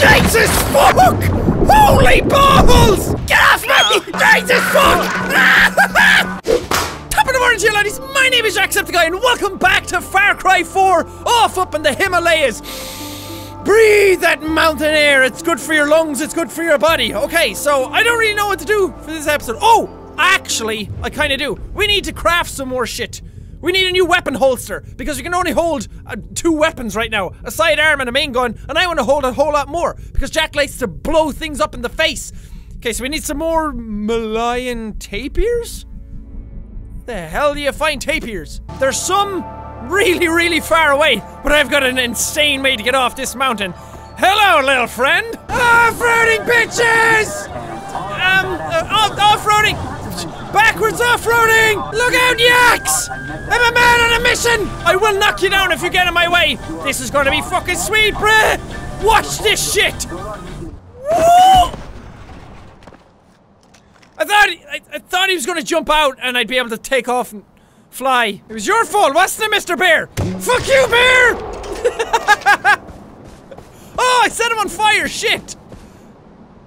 Jesus fuck! Holy bubbles! Get off me! Jesus fuck! Top of the morning to you, laddies! My name is Jacksepticeye and welcome back to Far Cry 4, off up in the Himalayas. Breathe that mountain air, it's good for your lungs, it's good for your body. Okay, so I don't really know what to do for this episode. Oh! Actually, I kinda do. We need to craft some more shit. We need a new weapon holster, because we can only hold two weapons right now. A sidearm and a main gun, and I want to hold a whole lot more, because Jack likes to blow things up in the face. Okay, so we need some more Malayan tapirs? The hell do you find tapirs? There's some really, really far away, but I've got an insane way to get off this mountain. Hello, little friend! Off-roading bitches! Off-roading! Backwards off-roading! Look out, yaks! I'm a man on a mission! I will knock you down if you get in my way! This is gonna be fucking sweet, bruh! Watch this shit! Whoa! I thought he was gonna jump out and I'd be able to take off and fly. It was your fault, wasn't it, Mr. Bear? Fuck you, Bear! Oh, I set him on fire, shit!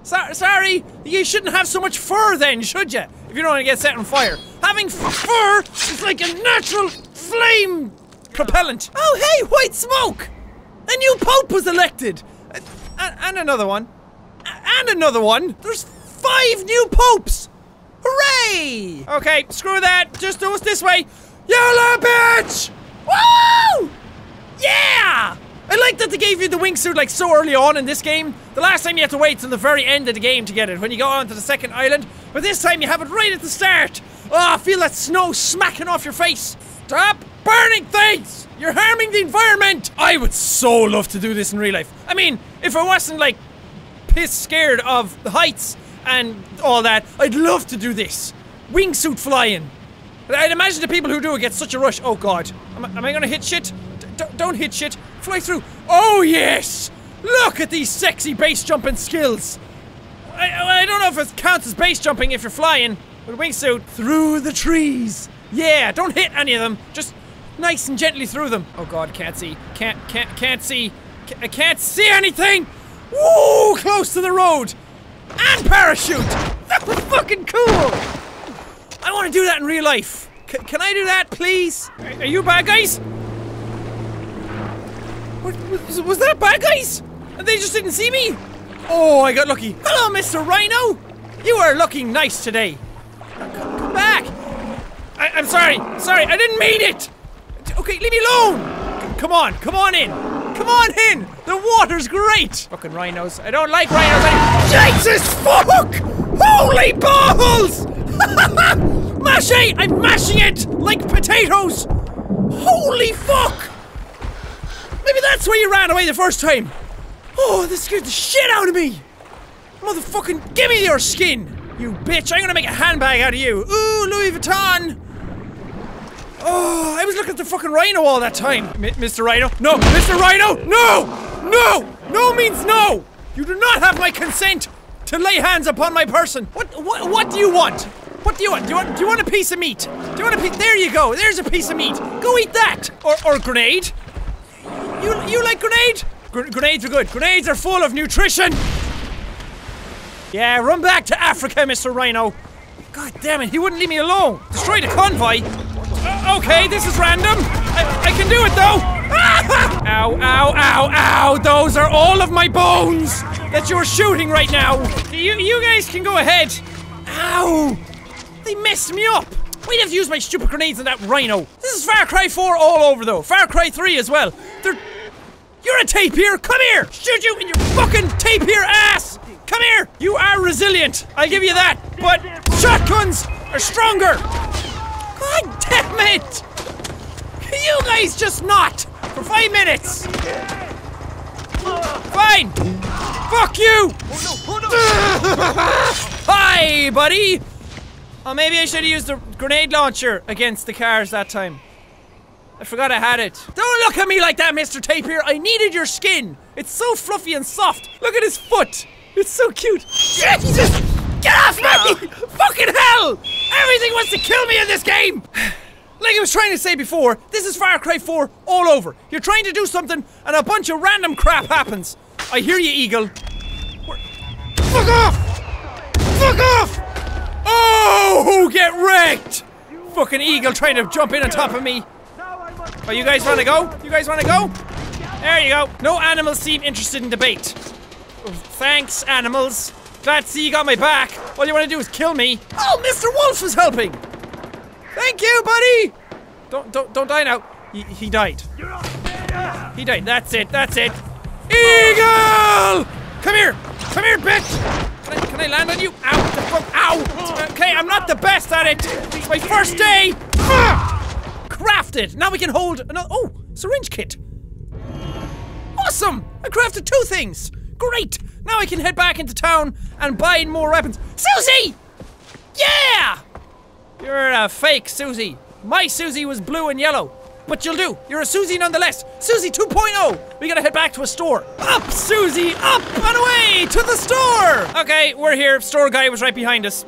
Sorry, you shouldn't have so much fur then, should you? If you don't want to get set on fire. Having fur is like a natural flame propellant. Oh hey, white smoke! A new pope was elected! And another one. And another one! There's 5 new popes! Hooray! Okay, screw that, just do us this way. YOLO bitch! Woo! Yeah! I like that they gave you the wingsuit like so early on in this game. The last time you had to wait till the very end of the game to get it, when you go on to the second island. But this time you have it right at the start. Oh, I feel that snow smacking off your face. Stop burning things! You're harming the environment! I would so love to do this in real life. I mean, if I wasn't like piss scared of the heights and all that, I'd love to do this. Wingsuit flying. I'd imagine the people who do it get such a rush. Oh god. Am I gonna hit shit? Don't hit shit. Fly through. Oh yes! Look at these sexy base jumping skills. I don't know if it counts as base jumping if you're flying with a wingsuit through the trees. Yeah, don't hit any of them. Just nice and gently through them. Oh god, can't see. Can't see. I can't see anything. Woo! Close to the road. And parachute. That was fucking cool. I want to do that in real life. Can I do that, please? Are you bad guys? Was that bad guys? And they just didn't see me? Oh, I got lucky. Hello, Mr. Rhino! You are looking nice today. Come back! I'm sorry. Sorry, I didn't mean it! Okay, leave me alone! Come on in! Come on in! The water's great! Fucking rhinos. I don't like rhinos. Jesus fuck! Holy balls! Mashy! I'm mashing it! Like potatoes! Holy fuck! Maybe that's where you ran away the first time! Oh, this scared the shit out of me! Motherfucking gimme your skin! You bitch, I'm gonna make a handbag out of you! Ooh, Louis Vuitton! Oh, I was looking at the fucking rhino all that time! Mr. Rhino? No! Mr. Rhino! No! No! No means no! You do not have my consent to lay hands upon my person! What do you want? What do you want? Do you want a piece of meat? Do you want a piece? There you go! There's a piece of meat! Go eat that! Or grenade! You like grenade? Grenades are good. Grenades are full of nutrition! Yeah, run back to Africa, Mr. Rhino. God damn it, he wouldn't leave me alone. Destroy the convoy? Okay, this is random. I can do it though! Ow, ow, ow, ow! Those are all of my bones that you're shooting right now! You guys can go ahead. Ow! They messed me up! We'd have to use my stupid grenades on that rhino. This is Far Cry 4 all over though. Far Cry 3 as well. You're a tapir! Come here! Shoot you in your fucking tapir ass! Come here! You are resilient, I'll give you that, but shotguns are stronger! God damn it! You guys just knocked for 5 minutes! Fine! Fuck you! Hi, buddy! Oh, maybe I should've used the grenade launcher against the cars that time. I forgot I had it. Don't look at me like that, Mr. Tapir! I needed your skin! It's so fluffy and soft! Look at his foot! It's so cute! Jesus! Get off me! Fucking hell! Everything wants to kill me in this game! Like I was trying to say before, this is Far Cry 4 all over. You're trying to do something and a bunch of random crap happens. I hear you, Eagle. Fuck off! Fuck off! Oh, get wrecked! Fucking eagle trying to jump in on top of me. Oh, you guys want to go? You guys want to go? There you go. No animals seem interested in debate. Oh, thanks, animals. Glad to see you got my back. All you want to do is kill me. Oh, Mr. Wolf was helping. Thank you, buddy. Don't die now. He died. He died. That's it. That's it. Eagle! Come here. Come here, bitch. Can I land on you? Ow! The fuck! Ow! Okay, I'm not the best at it. It's my first day. Ah! Crafted. Now we can hold another. Oh, syringe kit. Awesome! I crafted two things. Great. Now I can head back into town and buy more weapons. Susie! Yeah! You're a fake Susie. My Susie was blue and yellow. But you'll do. You're a Susie nonetheless. Susie 2.0. We gotta head back to a store. Up, Susie! Up and away to the store! Okay, we're here. Store guy was right behind us.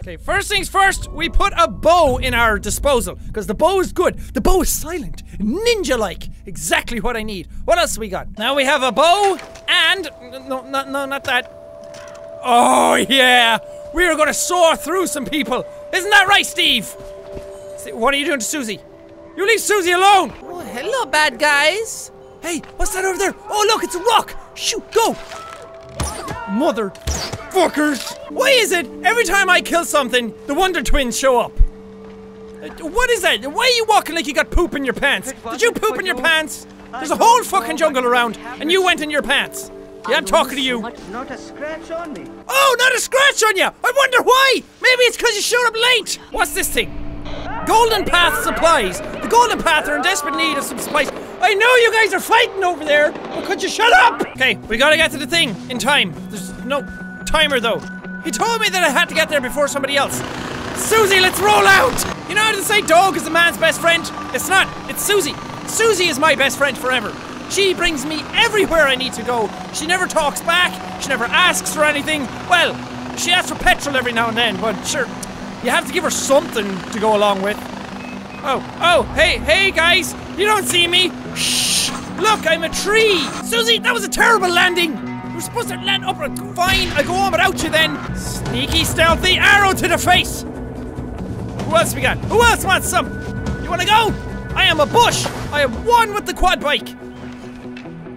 Okay, first things first, we put a bow in our disposal. Because the bow is good. The bow is silent. Ninja-like. Exactly what I need. What else we got? Now we have a bow and... No, not that. Oh, yeah. We are gonna saw through some people. Isn't that right, Steve? What are you doing to Susie? You leave Susie alone! Oh, hello, bad guys! Hey, what's that over there? Oh, look, it's a rock! Shoot, go! Mother fuckers! Why is it every time I kill something, the Wonder Twins show up? What is that? Why are you walking like you got poop in your pants? Did you poop in your pants? There's a whole fucking jungle around, and you went in your pants. Yeah, I'm talking to you. Not a scratch on me. Oh, not a scratch on you! I wonder why! Maybe it's because you showed up late! What's this thing? Golden Path supplies. The Golden Path are in desperate need of some supplies. I know you guys are fighting over there, but could you shut up? Okay, we gotta get to the thing in time. There's no timer though. He told me that I had to get there before somebody else. Susie, let's roll out! You know how to say dog is a man's best friend? It's not, it's Susie. Susie is my best friend forever. She brings me everywhere I need to go. She never talks back, she never asks for anything. Well, she asks for petrol every now and then, but sure. You have to give her something to go along with. Oh, hey guys! You don't see me! Shh! Look, I'm a tree! Susie, that was a terrible landing! You were supposed to land up. Fine, I go on without you then! Sneaky, stealthy arrow to the face! Who else we got? Who else wants some? You wanna go? I am a bush! I am one with the quad bike!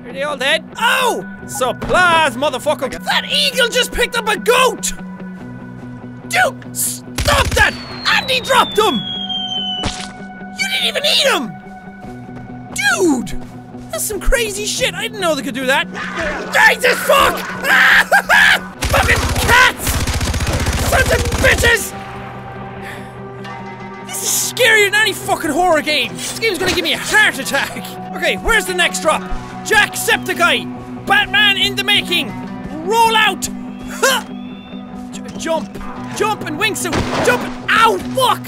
Are they all dead? Oh! Supplies, motherfucker! That eagle just picked up a goat! Dude! Stop that! Andy dropped him! You didn't even eat him! Dude! That's some crazy shit! I didn't know they could do that! Jesus fuck! Fucking cats! Sons of bitches! This is scarier than any fucking horror game! This game's gonna give me a heart attack! Okay, where's the next drop? Jacksepticeye! Batman in the making! Roll out! Jump! Jump and wingsuit! Jump! Ow! Fuck!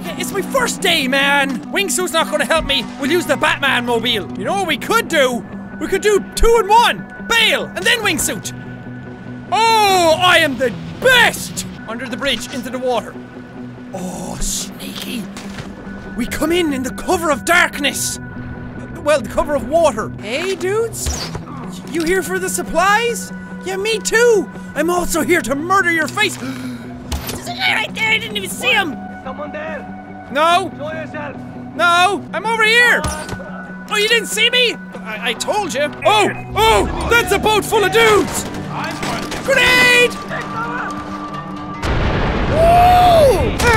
Okay, it's my first day, man! Wingsuit's not gonna help me. We'll use the Batman mobile. You know what we could do? We could do 2 in 1! Bail! And then wingsuit! Oh, I am the best! Under the bridge, into the water. Oh, sneaky. We come in the cover of darkness. Well, the cover of water. Hey, dudes? You here for the supplies? Yeah, me too! I'm also here to murder your face! Right there, I didn't even see him! Is someone there? No! Show yourself! No! I'm over here! Oh, you didn't see me? I told you! Oh! That's a boat full of dudes! Grenade! Woo! Ow!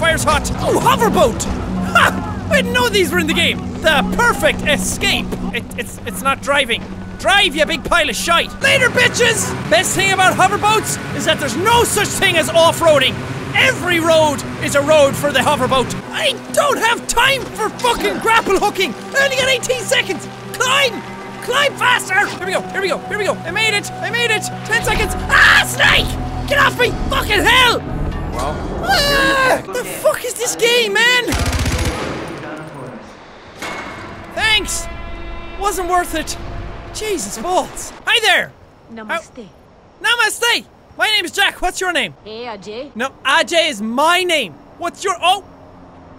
Fire's hot! Oh, hover boat! Ha! I didn't know these were in the game! The perfect escape! It's not driving. Drive, you big pile of shite! Later, bitches! Best thing about hoverboats is that there's no such thing as off-roading. Every road is a road for the hoverboat. I don't have time for fucking grapple hooking! I only got 18 seconds! Climb! Climb faster! Here we go! I made it! 10 seconds! Ah, snake! Get off me! Fucking hell! Well, the fuck is this game, man? Thanks! Wasn't worth it. Jesus balls! Hi there! Namaste. Namaste! My name is Jack, what's your name? Hey, Ajay. No, Ajay is my name! What's your— Oh!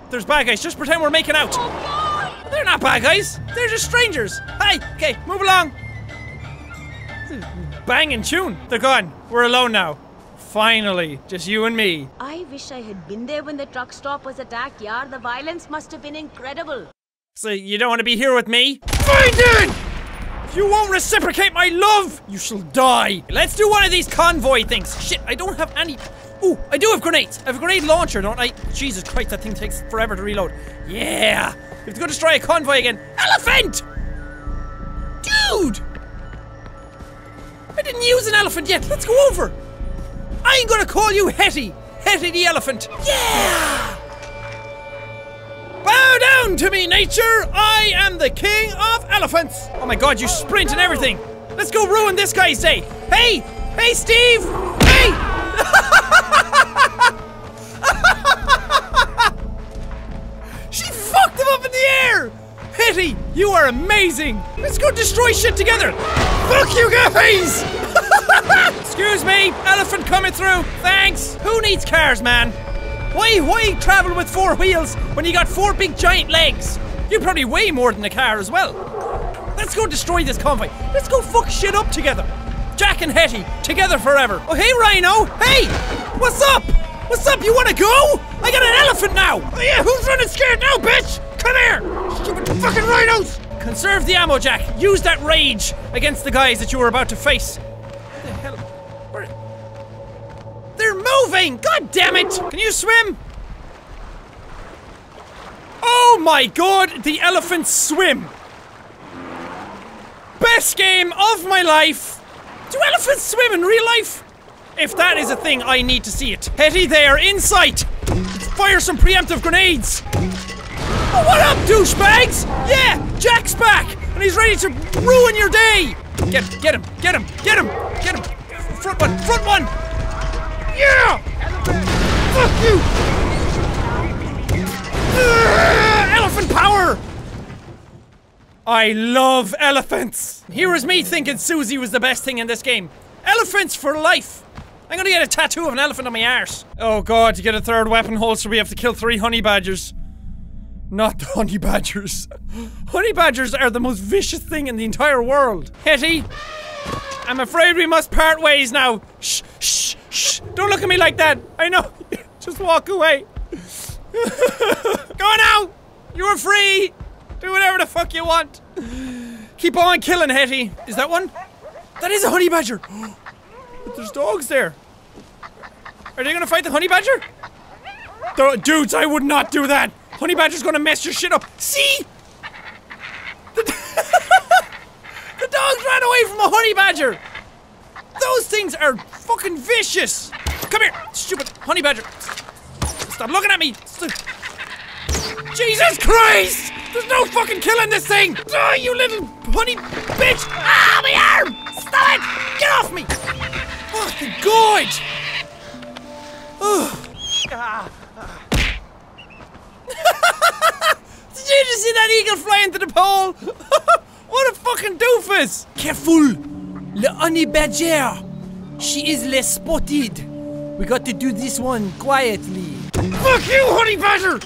There's bad guys, just pretend we're making out. Oh, They're not bad guys. They're just strangers. Hi. Okay, move along. Banging tune. They're gone. We're alone now. Finally, just you and me. I wish I had been there when the truck stop was attacked, yaar. The violence must have been incredible. So you don't want to be here with me? Fine then! If you won't reciprocate my love, you shall die. Let's do one of these convoy things. Shit, I don't have any. Ooh, I do have grenades. I have a grenade launcher, don't I? Jesus Christ, that thing takes forever to reload. Yeah! We have to go destroy a convoy again. Elephant! Dude! I didn't use an elephant yet. Let's go over. I ain't gonna call you Hetty. Hetty the elephant. Yeah! Bow down to me, nature. I am the king of elephants. Oh my God, you sprint and everything. Let's go ruin this guy's day. Hey! Hey, Steve! Hey! She fucked him up in the air! Hetty, you are amazing. Let's go destroy shit together. Fuck you guys! Excuse me, elephant coming through. Thanks. Who needs cars, man? Why travel with four wheels when you got four big giant legs? You probably weigh more than a car as well. Let's go destroy this convoy. Let's go fuck shit up together. Jack and Hetty, together forever. Oh, hey, Rhino. Hey, what's up? What's up? You want to go? I got an elephant now. Oh, yeah, who's running scared now, bitch? Come here, stupid fucking rhinos. Conserve the ammo, Jack. Use that rage against the guys that you were about to face. God damn it! Can you swim? Oh my God, the elephants swim! Best game of my life! Do elephants swim in real life? If that is a thing, I need to see it. Hetty, they are in sight! Fire some preemptive grenades! Oh, what up, douchebags? Yeah, Jack's back! And he's ready to ruin your day! Get him! Front one! Yeah! Fuck you! Elephant power! I love elephants! Here is me thinking Susie was the best thing in this game. Elephants for life! I'm gonna get a tattoo of an elephant on my arse. Oh God, to get a third weapon holster we have to kill 3 honey badgers. Not the honey badgers. Honey badgers are the most vicious thing in the entire world. Hetty, I'm afraid we must part ways now. Shh, shh, shh. Don't look at me like that. I know. Just walk away. Go now. You're free. Do whatever the fuck you want. Keep on killing, Hetty. Is that one? That is a honey badger. But there's dogs there. Are they gonna fight the honey badger? Dudes, I would not do that. Honey badger's gonna mess your shit up. See? The dogs ran away from a honey badger! Those things are fucking vicious! Come here, stupid honey badger! Stop looking at me! Jesus Christ! There's no fucking killing this thing! Oh, you little honey bitch! Ah, my arm! Stop it! Get off me! Fucking God! Oh. Did you just see that eagle fly into the pole? What a fucking doofus! Careful! Le honey badger! She is less spotted. We got to do this one quietly. Fuck you, honey badger!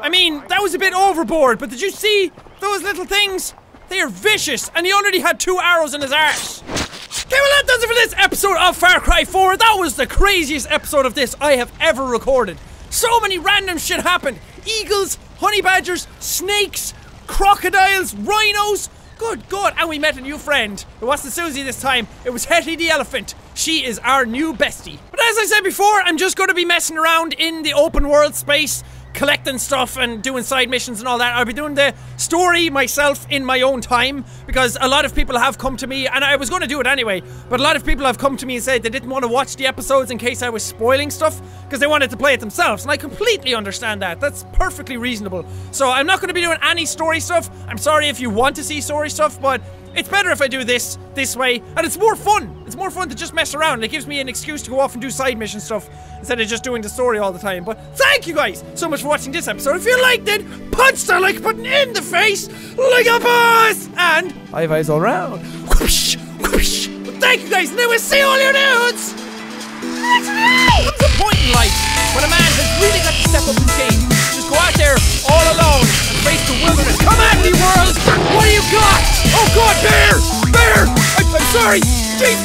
I mean, that was a bit overboard, but did you see those little things? They are vicious, and he already had 2 arrows in his arse. Okay, well that does it for this episode of Far Cry 4. That was the craziest episode of this I have ever recorded. So many random shit happened. Eagles, honey badgers, snakes, crocodiles, rhinos, good God, and we met a new friend. It wasn't Susie this time, it was Hetty the elephant. She is our new bestie. But as I said before, I'm just going to be messing around in the open world space, collecting stuff and doing side missions and all that. I'll be doing the story myself in my own time, because a lot of people have come to me, and I was going to do it anyway, but a lot of people have come to me and said they didn't want to watch the episodes in case I was spoiling stuff, because they wanted to play it themselves, and I completely understand that. That's perfectly reasonable. So I'm not going to be doing any story stuff. I'm sorry if you want to see story stuff, but it's better if I do this way, and it's more fun. It's more fun to just mess around. It gives me an excuse to go off and do side mission stuff instead of just doing the story all the time. But thank you guys so much for watching this episode. If you liked it, punch that like button in the face like a boss, and five eyes all round. Whoosh, whoosh. Well, thank you guys, and I will see all your dudes. That's right. Comes a point in life when a man has really got to step up his game. Just go out there all alone. face the wilderness. Come at me, world! What do you got? Oh God, bear! Bear! I'm sorry! Jeez!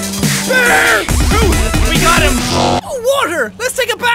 Bear! Oh, we got him! Oh, water! Let's take a bath!